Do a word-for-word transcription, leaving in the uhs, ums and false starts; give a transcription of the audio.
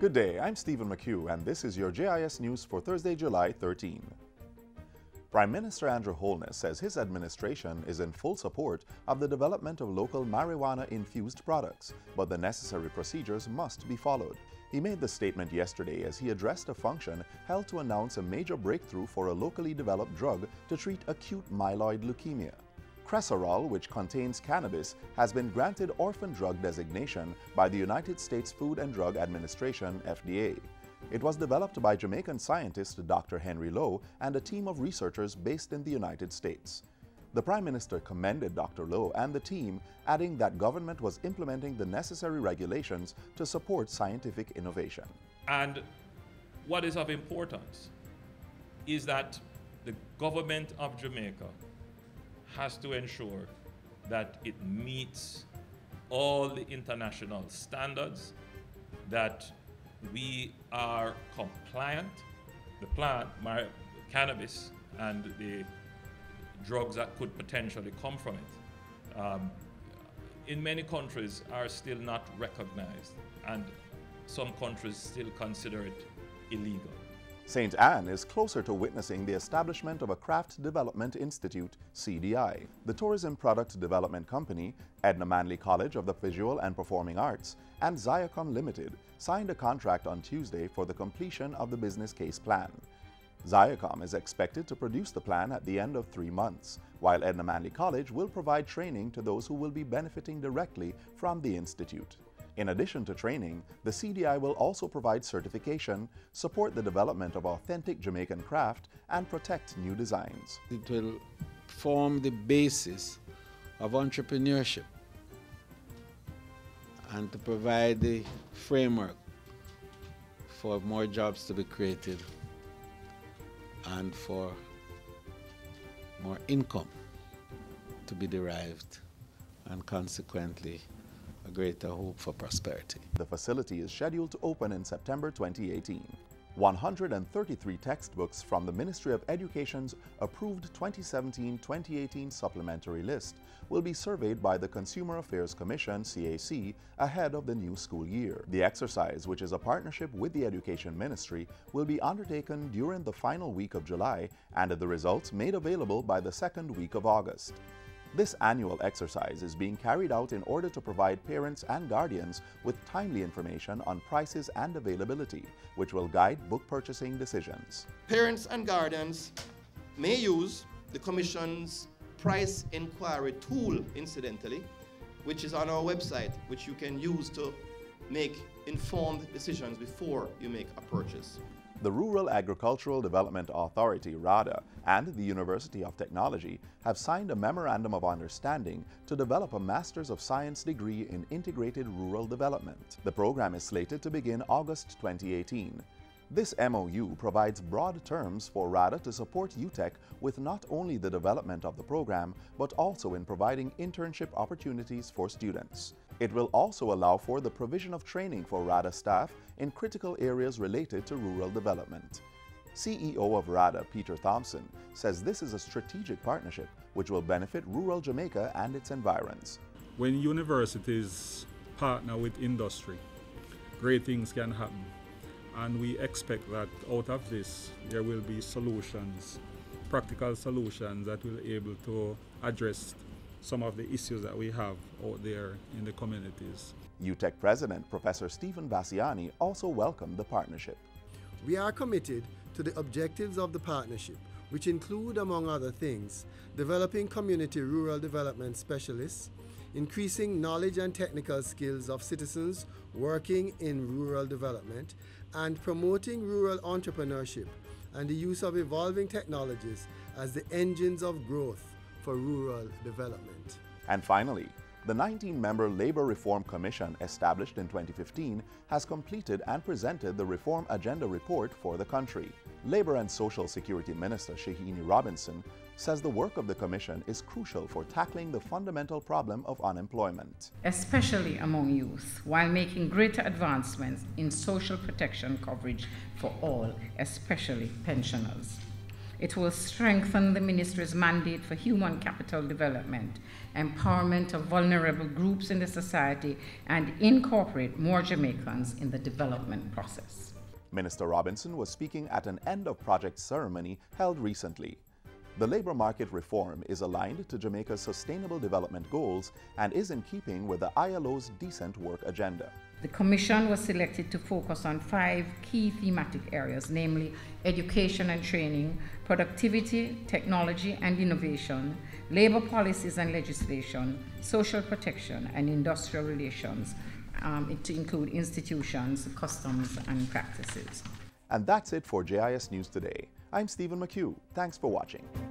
Good day, I'm Stephen McHugh and this is your J I S News for Thursday, July thirteenth. Prime Minister Andrew Holness says his administration is in full support of the development of local marijuana-infused products, but the necessary procedures must be followed. He made the statement yesterday as he addressed a function held to announce a major breakthrough for a locally developed drug to treat acute myeloid leukemia. Cressorol, which contains cannabis, has been granted orphan drug designation by the United States Food and Drug Administration, F D A. It was developed by Jamaican scientist Doctor Henry Lowe and a team of researchers based in the United States. The Prime Minister commended Doctor Lowe and the team, adding that government was implementing the necessary regulations to support scientific innovation. And what is of importance is that the government of Jamaica has to ensure that it meets all the international standards, that we are compliant. The plant, cannabis, and the drugs that could potentially come from it, um, in many countries are still not recognized, and some countries still consider it illegal. Saint Anne is closer to witnessing the establishment of a Craft Development Institute, C D I. The tourism product development company, Edna Manley College of the Visual and Performing Arts, and Ziacom Limited signed a contract on Tuesday for the completion of the business case plan. Ziacom is expected to produce the plan at the end of three months, while Edna Manley College will provide training to those who will be benefiting directly from the institute. In addition to training, the C D I will also provide certification, support the development of authentic Jamaican craft, and protect new designs. It will form the basis of entrepreneurship and to provide the framework for more jobs to be created and for more income to be derived, and consequently a greater hope for prosperity. The facility is scheduled to open in September twenty eighteen. one hundred thirty-three textbooks from the Ministry of Education's approved twenty seventeen twenty eighteen supplementary list will be surveyed by the Consumer Affairs Commission, C A C, ahead of the new school year. The exercise, which is a partnership with the Education Ministry, will be undertaken during the final week of July and the results made available by the second week of August. This annual exercise is being carried out in order to provide parents and guardians with timely information on prices and availability, which will guide book purchasing decisions. Parents and guardians may use the Commission's price inquiry tool, incidentally, which is on our website, which you can use to make informed decisions before you make a purchase. The Rural Agricultural Development Authority, RADA, and the University of Technology have signed a Memorandum of Understanding to develop a Master's of Science degree in Integrated Rural Development. The program is slated to begin August twenty eighteen. This M O U provides broad terms for RADA to support UTech with not only the development of the program, but also in providing internship opportunities for students. It will also allow for the provision of training for RADA staff in critical areas related to rural development. C E O of RADA, Peter Thompson, says this is a strategic partnership which will benefit rural Jamaica and its environs. When universities partner with industry, great things can happen, and we expect that out of this there will be solutions, practical solutions that will be able to address some of the issues that we have out there in the communities. UTech President Professor Stephen Bassiani also welcomed the partnership. We are committed to the objectives of the partnership, which include, among other things, developing community rural development specialists, increasing knowledge and technical skills of citizens working in rural development, and promoting rural entrepreneurship and the use of evolving technologies as the engines of growth for rural development. And finally, the nineteen member Labor Reform Commission, established in twenty fifteen, has completed and presented the Reform Agenda Report for the country. Labor and Social Security Minister Shaheen Robinson says the work of the Commission is crucial for tackling the fundamental problem of unemployment, especially among youth, while making greater advancements in social protection coverage for all, especially pensioners. It will strengthen the ministry's mandate for human capital development, empowerment of vulnerable groups in the society, and incorporate more Jamaicans in the development process. Minister Robinson was speaking at an end-of-project ceremony held recently. The labor market reform is aligned to Jamaica's sustainable development goals and is in keeping with the I L O's decent work agenda. The Commission was selected to focus on five key thematic areas, namely education and training, productivity, technology and innovation, labor policies and legislation, social protection and industrial relations, um, to include institutions, customs and practices. And that's it for J I S News Today. I'm Stephen McHugh. Thanks for watching.